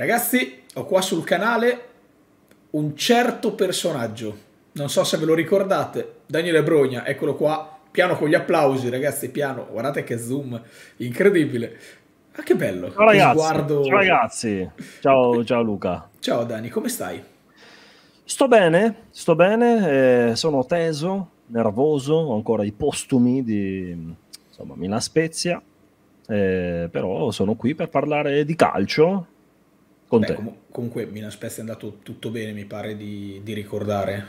Ragazzi, ho qua sul canale un certo personaggio, non so se ve lo ricordate, Daniele Brogna, eccolo qua, piano con gli applausi ragazzi, piano, guardate che zoom, incredibile, ma che bello. Ciao ragazzi, sguardo... ciao, ragazzi. Ciao, ciao Luca. Ciao Dani, come stai? Sto bene, sono teso, nervoso, ho ancora i postumi di insomma, Milan Spezia, però sono qui per parlare di calcio. Beh, comunque Milan Spezia è andato tutto bene, mi pare di ricordare.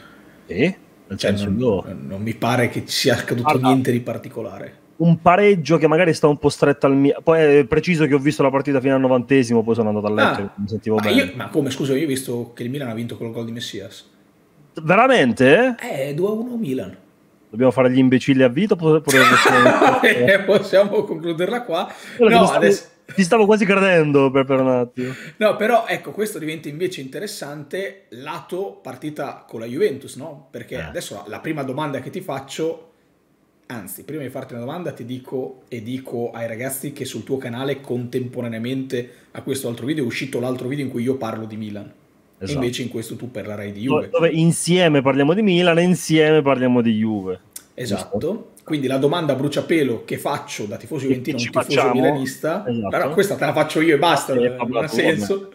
Cioè, non mi pare che ci sia accaduto niente di particolare. Un pareggio che magari sta un po' stretta al mio... Poi è preciso che ho visto la partita fino al 90°, poi sono andato a letto e mi sentivo bene. Ma come, scusa, io ho visto che il Milan ha vinto col gol di Messias. Veramente? 2-1 Milan. Dobbiamo fare gli imbecilli a vita? Possiamo concluderla qua. No, adesso... Ti stavo quasi credendo per un attimo. No, però ecco, questo diventa invece interessante lato partita con la Juventus, no? Perché adesso la prima domanda che ti faccio, anzi, prima di farti una domanda ti dico e dico ai ragazzi che sul tuo canale contemporaneamente a questo altro video è uscito l'altro video in cui io parlo di Milan. Esatto. Invece in questo tu parlerai di Juve. Dove insieme parliamo di Milan e insieme parliamo di Juve. Esatto. Quindi la domanda a bruciapelo che faccio da tifoso juventino a un tifoso milanista, però questa te la faccio io e basta, non ha senso.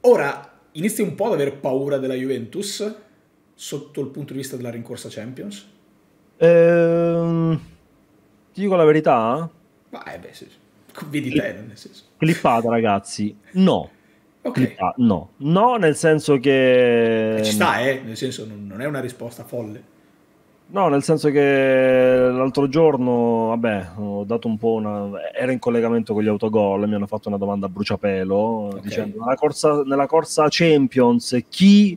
Ora, inizi un po' ad aver paura della Juventus sotto il punto di vista della rincorsa Champions? Ti dico la verità? Beh, sì. Vedi te, nel senso. Clippata, ragazzi. No. Okay. No. No, nel senso che... Ci sta, nel senso non è una risposta folle. No, nel senso che l'altro giorno, vabbè, ho dato un po' una... Era in collegamento con gli autogol, mi hanno fatto una domanda a bruciapelo, dicendo, nella corsa Champions, chi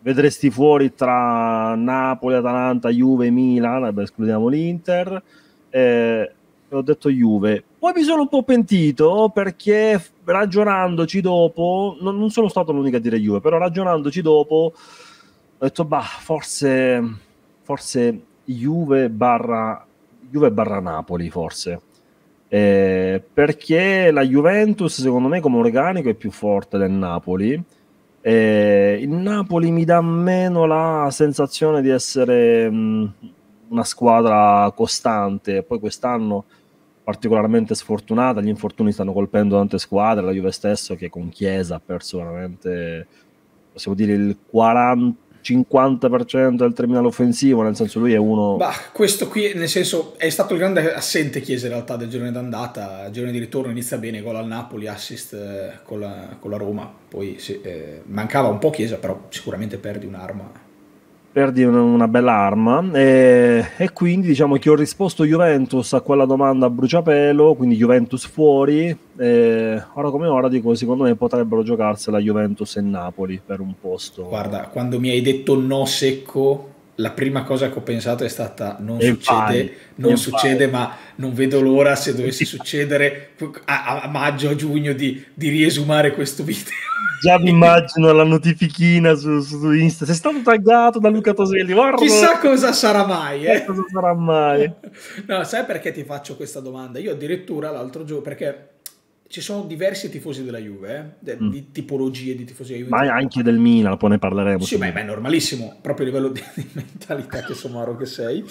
vedresti fuori tra Napoli, Atalanta, Juve, Milan? Vabbè, escludiamo l'Inter. E ho detto Juve. Poi mi sono un po' pentito, perché ragionandoci dopo, non sono stato l'unico a dire Juve, però ragionandoci dopo, ho detto, forse Juve barra Napoli, forse. Perché la Juventus, secondo me, come organico è più forte del Napoli. Il Napoli mi dà meno la sensazione di essere una squadra costante. Poi quest'anno, particolarmente sfortunata, gli infortuni stanno colpendo tante squadre. La Juve stesso, che con Chiesa ha perso veramente, possiamo dire, il 50% del terminale offensivo, nel senso lui è uno... questo qui, nel senso, è stato il grande assente Chiesa in realtà del girone d'andata. Il girone di ritorno inizia bene, gol al Napoli, assist con la Roma, poi sì, mancava un po' Chiesa, però sicuramente perdi un'arma. Perdi una bella arma e quindi diciamo che ho risposto Juventus a quella domanda a bruciapelo, quindi Juventus fuori. Ora come ora dico, secondo me potrebbero giocarsela Juventus e Napoli per un posto. Guarda, quando mi hai detto no secco, la prima cosa che ho pensato è stata non succede, ma non vedo l'ora, se dovesse succedere a maggio, a giugno, di riesumare questo video. Già mi immagino la notifichina su Insta, sei stato taggato da Luca Toselli, guarda. Chissà cosa sarà mai, cosa sarà mai. No, sai perché ti faccio questa domanda? Io addirittura l'altro giorno, perché ci sono diversi tifosi della Juve, di tipologie di tifosi della Juve. Ma anche del Milan, poi ne parleremo. Sì, ma è normalissimo, proprio a livello di mentalità che somaro che sei.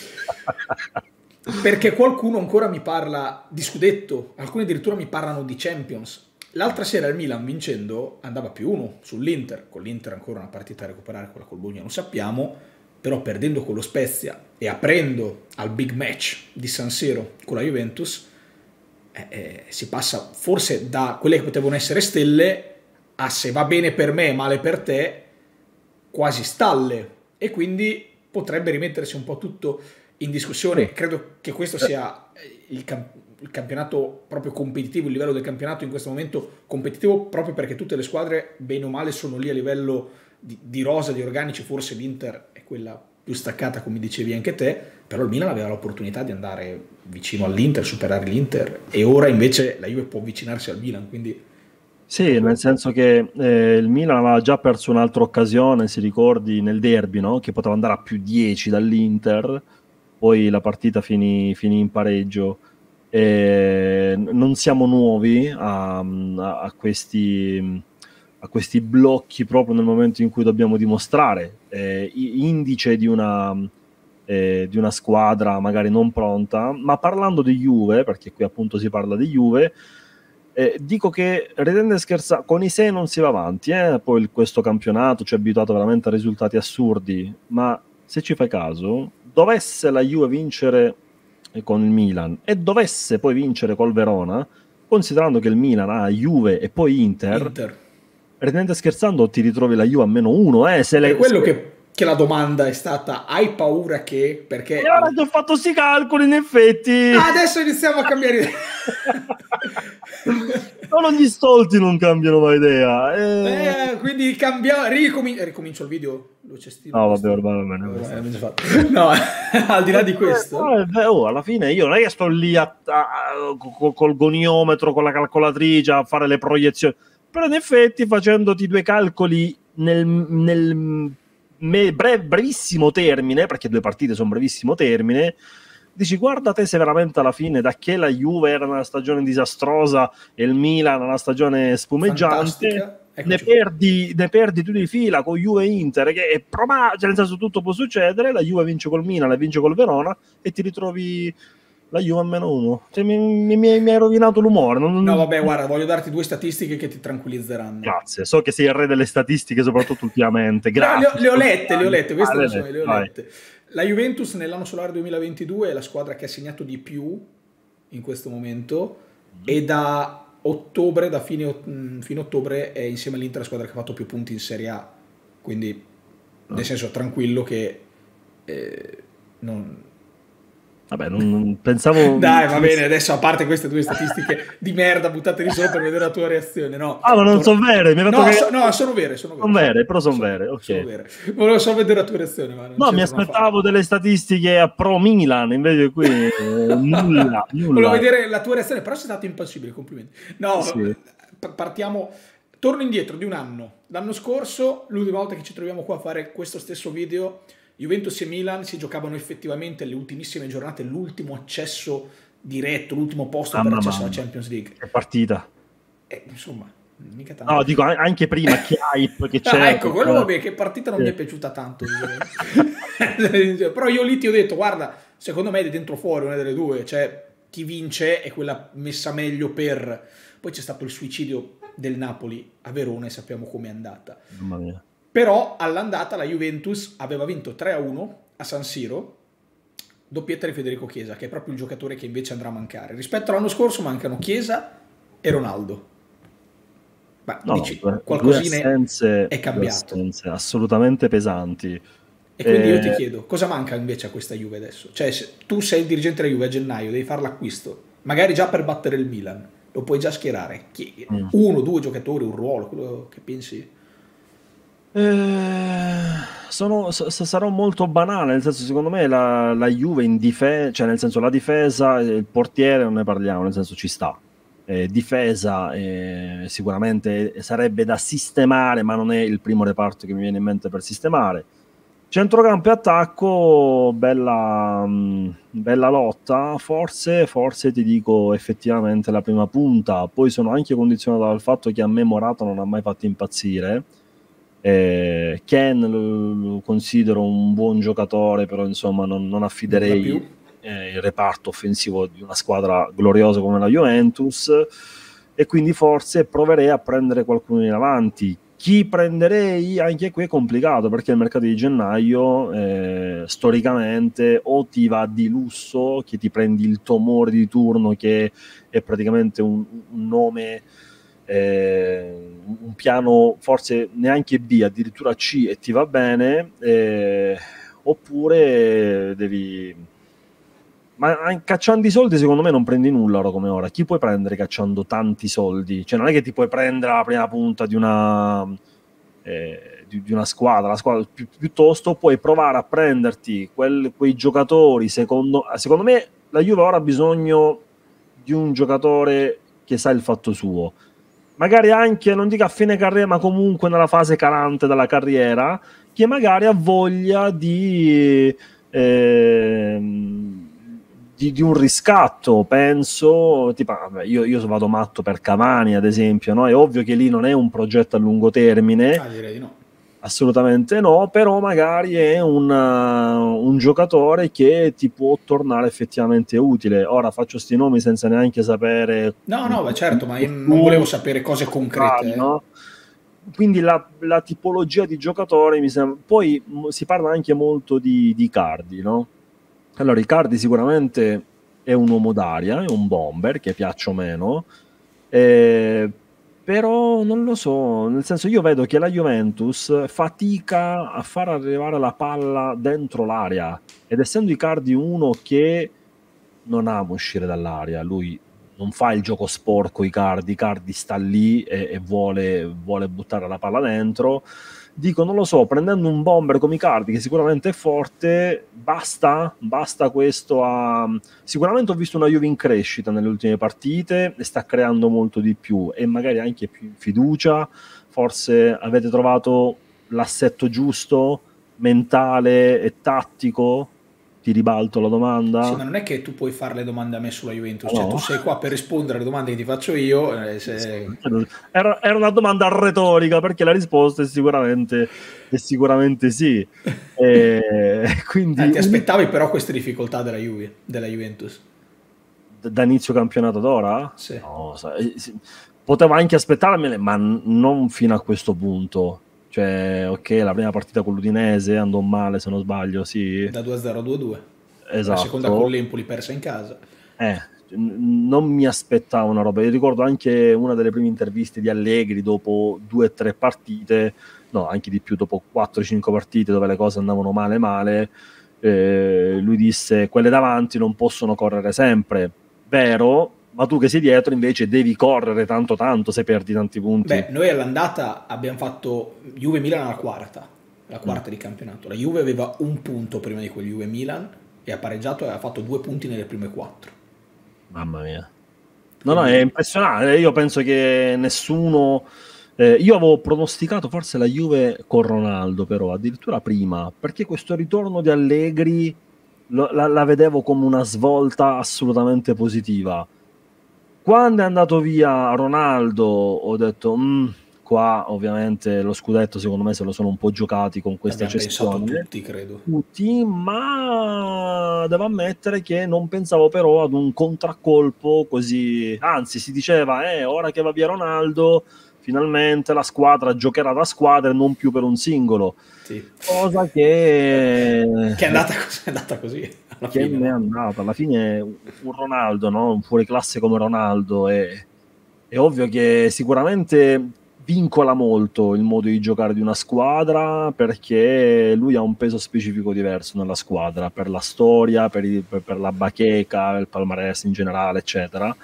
Perché qualcuno ancora mi parla di scudetto, alcuni addirittura mi parlano di Champions. L'altra sera il Milan vincendo andava +1 sull'Inter, con l'Inter ancora una partita a recuperare, quella col Bologna non sappiamo, però perdendo con lo Spezia e aprendo al big match di San Siro con la Juventus, si passa forse da quelle che potevano essere stelle a se va bene per me e male per te, quasi stalle, e quindi potrebbe rimettersi un po' tutto in discussione. Credo che questo sia il campionato proprio competitivo, il livello del campionato in questo momento competitivo, proprio perché tutte le squadre bene o male sono lì a livello di rosa, di organici. Forse l'Inter è quella più staccata, come dicevi anche te, però il Milan aveva l'opportunità di andare vicino all'Inter, superare l'Inter, e ora invece la Juve può avvicinarsi al Milan, quindi... Sì, nel senso che il Milan aveva già perso un'altra occasione, si ricordi, nel derby, no? Che poteva andare a +10 dall'Inter, poi la partita finì in pareggio, non siamo nuovi a questi blocchi proprio nel momento in cui dobbiamo dimostrare indice di una squadra magari non pronta. Ma parlando di Juve, perché qui appunto si parla di Juve, dico che, ridendo e scherzando, con i 6 non si va avanti, poi questo campionato ci ha abituato veramente a risultati assurdi, ma se ci fai caso, dovesse la Juve vincere con il Milan e dovesse poi vincere col Verona, considerando che il Milan ha Juve e poi Inter. Ridendo e scherzando ti ritrovi la Juve a -1, è quello che la domanda è stata: hai paura che, perché ora ti ho fatto sti calcoli, in effetti adesso iniziamo a cambiare idea. Solo gli stolti non cambiano mai idea, quindi cambiamo, ricomincio il video. No, vabbè, ormai va bene, no. Al di là di questo, alla fine io non è che sto lì col goniometro, con la calcolatrice a fare le proiezioni, però in effetti facendoti due calcoli nel brevissimo termine, perché due partite sono brevissimo termine, dici: guarda te se veramente alla fine, da che la Juve era una stagione disastrosa e il Milan una stagione spumeggiante, ne perdi tu di fila con Juve e Inter, che è probabile, nel senso, tutto può succedere. La Juve vince col Milan, la vince col Verona e ti ritrovi la Juve a -1. Cioè, mi hai rovinato l'umore. No, vabbè, guarda, voglio darti due statistiche che ti tranquillizzeranno. Grazie, so che sei il re delle statistiche, soprattutto ultimamente. Grazie. No, le ho lette, queste le ho lette. La Juventus nell'anno solare 2022 è la squadra che ha segnato di più in questo momento, e da ottobre, da fine ottobre, è insieme all'Inter la squadra che ha fatto più punti in Serie A. Quindi, nel senso, tranquillo che non... Vabbè, non pensavo... Dai, va bene, adesso a parte queste due statistiche di merda buttate lì sopra per vedere la tua reazione, no? Ah, ma non sono vere, mi ha detto che... No, sono vere, sono vere, però sono vere, ok. Volevo solo vedere la tua reazione, ma... No, mi aspettavo delle statistiche a pro Milan, invece qui nulla. Volevo vedere la tua reazione, però sei stato impassibile, complimenti. No, sì. Partiamo... Torno indietro di un anno. L'anno scorso, l'ultima volta che ci troviamo qua a fare questo stesso video... Juventus e Milan si giocavano effettivamente le ultimissime giornate, l'ultimo accesso diretto, l'ultimo posto per l'accesso alla Champions League. Che partita! Insomma, mica tanto. No, dico anche prima, che hype che c'era. Ecco, quello, vabbè, che partita non mi è piaciuta tanto. Però io lì ti ho detto: guarda, secondo me è dentro o fuori, una delle due. Cioè, chi vince è quella messa meglio per... Poi c'è stato il suicidio del Napoli a Verona e sappiamo com'è andata. Mamma mia. Però all'andata la Juventus aveva vinto 3-1 a San Siro, doppietta di Federico Chiesa, che è proprio il giocatore che invece andrà a mancare. Rispetto all'anno scorso mancano Chiesa e Ronaldo. Ma no, dici, qualcosina è cambiato. Assolutamente pesanti. E quindi io ti chiedo, cosa manca invece a questa Juve adesso? Cioè, se tu sei il dirigente della Juve a gennaio, devi fare l'acquisto, magari già per battere il Milan, lo puoi già schierare. Uno, due giocatori, un ruolo, quello che pensi... sarò molto banale, nel senso, secondo me la Juve in difesa, cioè nel senso la difesa, il portiere non ne parliamo, nel senso ci sta, difesa sicuramente sarebbe da sistemare, ma non è il primo reparto che mi viene in mente per sistemare. Centrocampo e attacco, bella lotta, forse ti dico effettivamente la prima punta. Poi sono anche condizionato dal fatto che a me Morata non ha mai fatto impazzire. Ken lo considero un buon giocatore, però insomma non affiderei il reparto offensivo di una squadra gloriosa come la Juventus, e quindi forse proverei a prendere qualcuno in avanti. Chi prenderei? Anche qui è complicato, perché il mercato di gennaio storicamente o ti va di lusso, che ti prendi il Tomori di turno, che è praticamente un nome... un piano forse neanche B, addirittura C, e ti va bene, oppure devi... Ma cacciando i soldi secondo me non prendi nulla ora come ora. Chi puoi prendere cacciando tanti soldi? Cioè non è che ti puoi prendere la prima punta di una squadra, piuttosto puoi provare a prenderti quei giocatori. Secondo me la Juve ora ha bisogno di un giocatore che sa il fatto suo, magari anche, non dico a fine carriera, ma comunque nella fase calante della carriera, che magari ha voglia di un riscatto, penso, tipo, vabbè, io vado matto per Cavani, ad esempio, no? È ovvio che lì non è un progetto a lungo termine, direi di no. Assolutamente no, però magari è un giocatore che ti può tornare effettivamente utile. Ora faccio sti nomi senza neanche sapere... No, beh, certo, ma io non volevo sapere cose concrete. No? Quindi la tipologia di giocatore mi sembra... Poi si parla anche molto di Icardi, no? Allora, Icardi sicuramente è un uomo d'aria, è un bomber, che piaccia o meno, però non lo so, nel senso, io vedo che la Juventus fatica a far arrivare la palla dentro l'area, ed essendo Icardi uno che non ama uscire dall'area, lui non fa il gioco sporco, Icardi sta lì e vuole buttare la palla dentro. Dico, non lo so, prendendo un bomber come Icardi, che sicuramente è forte, basta questo a... Sicuramente ho visto una Juve in crescita nelle ultime partite, e sta creando molto di più, e magari anche più fiducia, forse avete trovato l'assetto giusto, mentale e tattico? Ti ribalto la domanda. Sì, ma non è che tu puoi fare le domande a me sulla Juventus, no. Cioè, tu sei qua per rispondere alle domande che ti faccio io. Era una domanda retorica, perché la risposta è sicuramente sì. Quindi... ti aspettavi però queste difficoltà della Juventus? Da inizio campionato d'ora? Sì. No, potevo anche aspettarmele, ma non fino a questo punto. Cioè, ok, la prima partita con l'Udinese andò male, se non sbaglio, sì. Da 2-0 a 2-2. Esatto. La seconda con l'Empoli persa in casa. Non mi aspettavo una roba. Io ricordo anche una delle prime interviste di Allegri dopo 2-3 partite, no, anche di più, dopo 4-5 partite dove le cose andavano male, lui disse: quelle davanti non possono correre sempre. Vero? Ma tu che sei dietro invece devi correre tanto se perdi tanti punti. Beh, noi all'andata abbiamo fatto Juve-Milan alla quarta di campionato. La Juve aveva un punto prima di quel Juve-Milan e ha pareggiato e aveva fatto 2 punti nelle prime 4. Mamma mia. No, è impressionante. Io penso che nessuno... io avevo pronosticato forse la Juve con Ronaldo, però, addirittura prima, perché questo ritorno di Allegri la vedevo come una svolta assolutamente positiva. Quando è andato via Ronaldo ho detto, qua ovviamente lo scudetto secondo me se lo sono un po' giocati con questa cessione. Tutti, ma devo ammettere che non pensavo però ad un contraccolpo così, anzi si diceva, ora che va via Ronaldo finalmente la squadra giocherà da squadra e non più per un singolo. Sì. Cosa che è andata così. Alla fine un Ronaldo, no? Un fuoriclasse come Ronaldo è ovvio che sicuramente vincola molto il modo di giocare di una squadra, perché lui ha un peso specifico diverso nella squadra, per la storia, per la bacheca, il palmarès in generale, eccetera.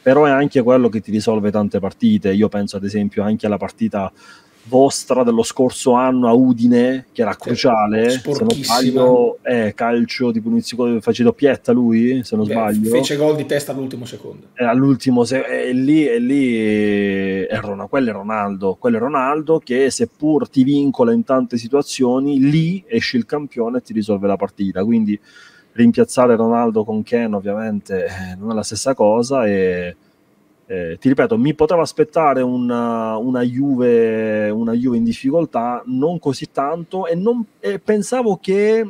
Però è anche quello che ti risolve tante partite. Io penso ad esempio anche alla partita vostra dello scorso anno a Udine, che era cruciale, se non sbaglio, calcio di punizione, fece doppietta lui, se non sbaglio. Fece gol di testa all'ultimo secondo. Quello è Ronaldo che seppur ti vincola in tante situazioni, lì esce il campione e ti risolve la partita. Quindi rimpiazzare Ronaldo con Ken ovviamente non è la stessa cosa. Ti ripeto, mi potevo aspettare una Juve in difficoltà, non così tanto, e pensavo che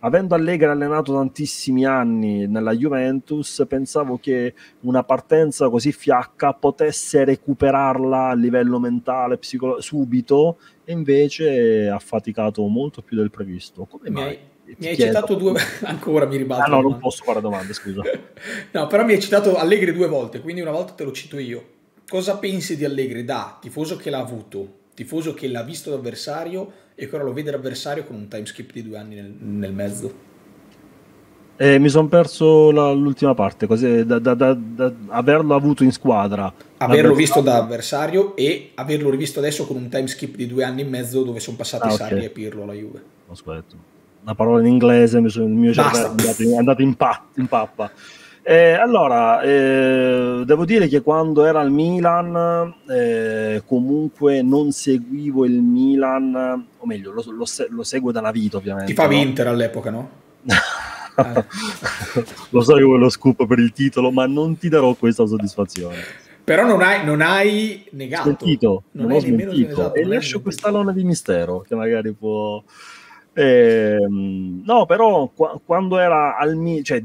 avendo Allegri allenato tantissimi anni nella Juventus, pensavo che una partenza così fiacca potesse recuperarla a livello mentale, subito, e invece ha faticato molto più del previsto. Come mai? Mi hai citato due ancora, mi ribalto. No, non posso fare domande, scusa. No, però mi hai citato Allegri 2 volte, quindi una volta te lo cito io. Cosa pensi di Allegri da tifoso che l'ha avuto, tifoso che l'ha visto l'avversario e che ora lo vede l'avversario con un time skip di 2 anni nel mezzo? Mi sono perso l'ultima parte, così, da averlo avuto in squadra, averlo visto da avversario e averlo rivisto adesso con un time skip di 2 anni e mezzo dove sono passati Sarri e Pirlo alla Juve. Aspetta. Una parola in inglese, il mio cervello è andato in pappa. Allora, devo dire che quando era al Milan, comunque non seguivo il Milan, o meglio, lo seguo da una vita ovviamente. Ti favi Inter all'epoca, no? Lo so che vuoi lo scoop per il titolo, ma non ti darò questa soddisfazione. Però non hai negato. Smentito, non ho smentito. Esatto, e lascio questa lona di mistero, che magari può... no, però quando era al cioè,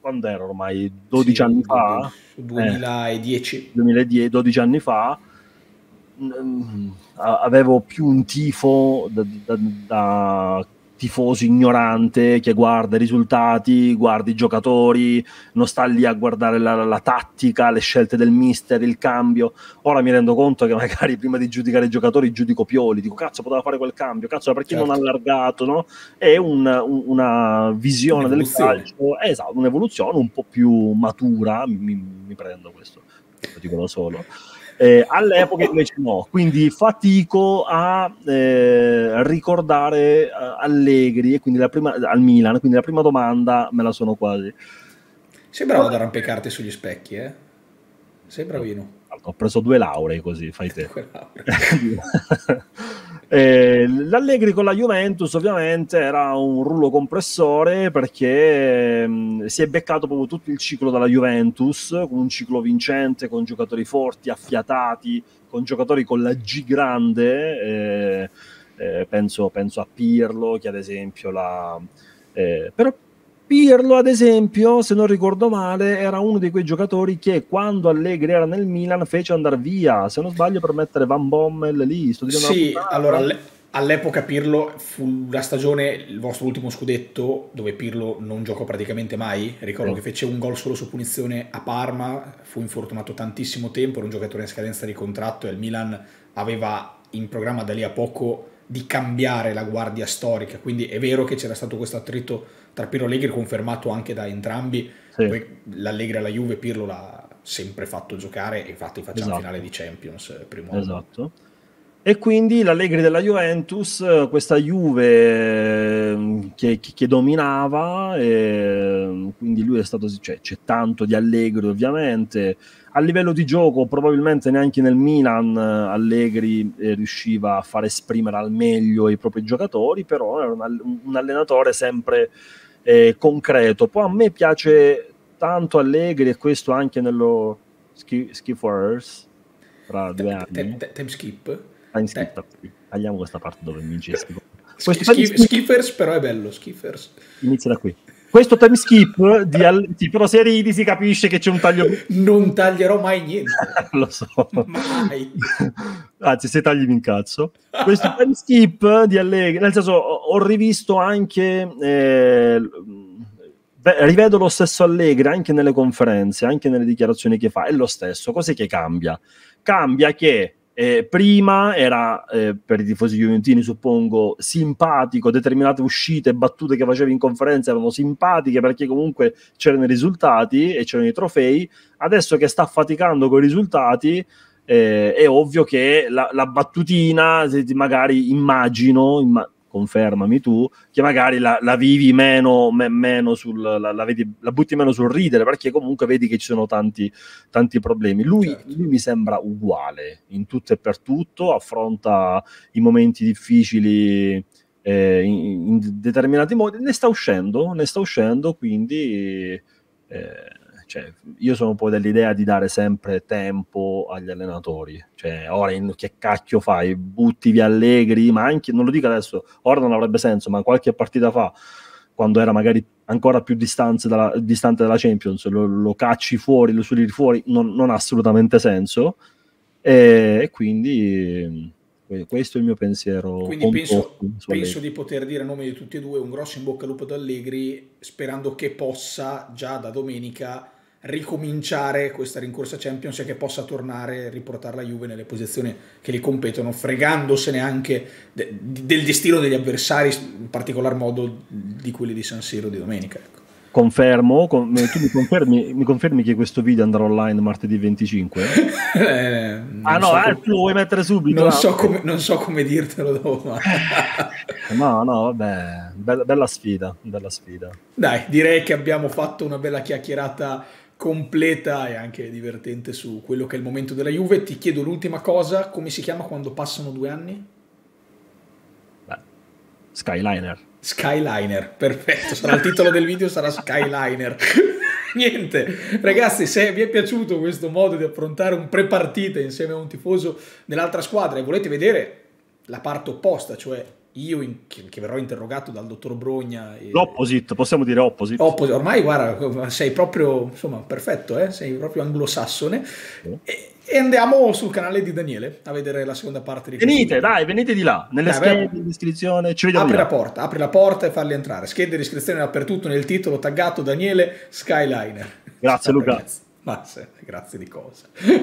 quando era ormai 12 anni fa, 2010. 2010, 12 anni fa, avevo più un tifo da tifoso ignorante che guarda i risultati, guarda i giocatori, non sta lì a guardare la tattica, le scelte del mister, il cambio. Ora mi rendo conto che magari prima di giudicare i giocatori giudico Pioli, dico cazzo poteva fare quel cambio, cazzo perché non ha allargato, no? È una visione del calcio, esatto, un'evoluzione un po' più matura, mi prendo questo, lo dico da solo. All'epoca invece no, quindi fatico a ricordare Allegri, e quindi al Milan, quindi la prima domanda me la sono quasi. Sei bravo ad arrampicarti sugli specchi, eh? Sei bravino. Ho preso 2 lauree così, fai te. L'Allegri con la Juventus ovviamente era un rullo compressore, perché si è beccato proprio tutto il ciclo dalla Juventus, con un ciclo vincente, con giocatori forti, affiatati, con giocatori con la G grande, penso a Pirlo, che ad esempio però Pirlo, ad esempio, se non ricordo male, era uno di quei giocatori che quando Allegri era nel Milan fece andare via, se non sbaglio, per mettere Van Bommel lì. Sto dicendo sì, allora all'epoca Pirlo fu la stagione, il vostro ultimo scudetto, dove Pirlo non giocò praticamente mai. Ricordo che fece un gol solo su punizione a Parma, fu infortunato tantissimo tempo, era un giocatore in scadenza di contratto e il Milan aveva in programma da lì a poco di cambiare la guardia storica, quindi è vero che c'era stato questo attrito tra Pirlo e Allegri, confermato anche da entrambi. Sì. Poi l'Allegri alla Juve Pirlo l'ha sempre fatto giocare, e infatti facciamo finale di Champions primo anno. E quindi l'Allegri della Juventus, questa Juve che dominava, e quindi lui è stato, cioè, c'è tanto di Allegri ovviamente. A livello di gioco probabilmente neanche nel Milan Allegri riusciva a far esprimere al meglio i propri giocatori, però era un allenatore sempre concreto. Poi a me piace tanto Allegri, e questo anche nello Skippers tra 2 anni. Time skip? Tagliamo questa parte dove mi ingesco. Skippers però è bello, Skippers. Inizia da qui. Questo time skip di però se ridi si capisce che c'è un taglio. Non taglierò mai niente. Lo so. Mai. Anzi, se tagli mi incazzo. Questo time skip di Allegri, nel senso, ho rivisto anche... rivedo lo stesso Allegri anche nelle conferenze, anche nelle dichiarazioni che fa. È lo stesso. Cos'è che cambia? Cambia che... prima era, per i tifosi juventini suppongo, simpatico, determinate uscite, battute che facevi in conferenza erano simpatiche perché comunque c'erano i risultati e c'erano i trofei. Adesso che sta faticando con i risultati, è ovvio che la battutina, magari immagino, confermami tu, che magari la vivi meno la butti meno sul ridere, perché comunque vedi che ci sono tanti problemi. Lui mi sembra uguale in tutto e per tutto, affronta i momenti difficili in determinati modi, ne sta uscendo, quindi cioè, io sono poi dell'idea di dare sempre tempo agli allenatori, cioè ora che cacchio fai, butti via Allegri, ma anche, non lo dico adesso, ora non avrebbe senso, ma qualche partita fa, quando era magari ancora più distante dalla Champions, lo cacci fuori, lo suli fuori, non ha assolutamente senso, e quindi questo è il mio pensiero. Quindi penso di poter dire a nome di tutti e due un grosso in bocca al lupo ad Allegri, sperando che possa già da domenica ricominciare questa rincorsa Champions e che possa tornare, riportare la Juve nelle posizioni che gli competono, fregandosene anche del destino degli avversari, in particolar modo di quelli di San Siro di domenica. Ecco. Confermo, tu mi confermi che questo video andrà online martedì 25? Tu lo vuoi mettere subito? Non so come dirtelo dopo. No, vabbè, bella sfida. Dai, direi che abbiamo fatto una bella chiacchierata completa e anche divertente su quello che è il momento della Juve. Ti chiedo l'ultima cosa, come si chiama quando passano 2 anni? Beh, Skyliner. Skyliner, perfetto, sarà il titolo del video, sarà Skyliner. Niente, ragazzi, se vi è piaciuto questo modo di affrontare un pre-partita insieme a un tifoso dell'altra squadra e volete vedere la parte opposta, cioè io che verrò interrogato dal dottor Brogna e... l'opposite, possiamo dire opposite. Ormai guarda, sei proprio, insomma, perfetto, sei proprio anglosassone. E andiamo sul canale di Daniele a vedere la seconda parte di venite di là, nelle schede di iscrizione ci vediamo. Apri la porta e farli entrare, schede di iscrizione dappertutto, nel titolo taggato Daniele Skyliner. Grazie Luca, grazie di cosa.